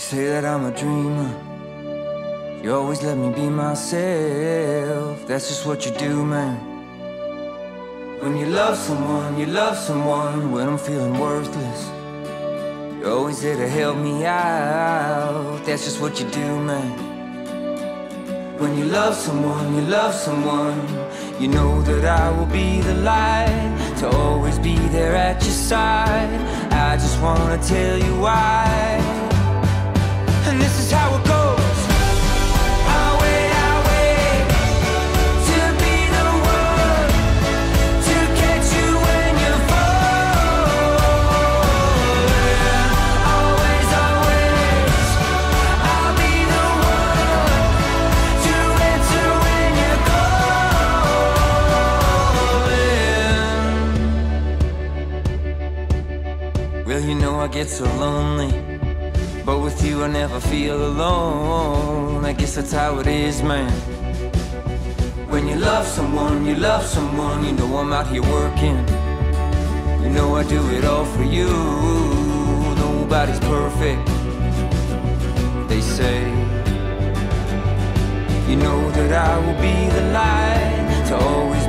say that I'm a dreamer. You always let me be myself. That's just what you do, man. When you love someone when I'm feeling worthless. You're always there to help me out. That's just what you do, man. When you love someone, you know that I will be the light, to always be there at your side. I just wanna tell you why. And this is how it goes. You know I get so lonely, but with you I never feel alone. I guess that's how it is, man. When you love someone, you know I'm out here working. You know I do it all for you. Nobody's perfect, they say. You know that I will be the light to always